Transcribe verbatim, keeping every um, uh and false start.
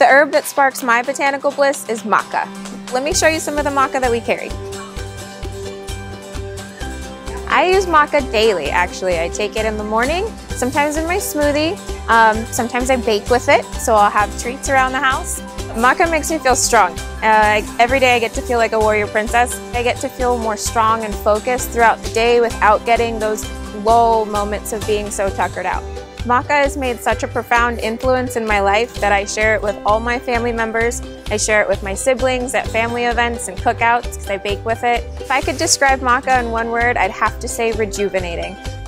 The herb that sparks my botanical bliss is maca. Let me show you some of the maca that we carry. I use maca daily, actually. I take it in the morning, sometimes in my smoothie, um, sometimes I bake with it, so I'll have treats around the house. Maca makes me feel strong. Uh, every day I get to feel like a warrior princess. I get to feel more strong and focused throughout the day without getting those low moments of being so tuckered out. Maca has made such a profound influence in my life that I share it with all my family members. I share it with my siblings at family events and cookouts because I bake with it. If I could describe maca in one word, I'd have to say rejuvenating.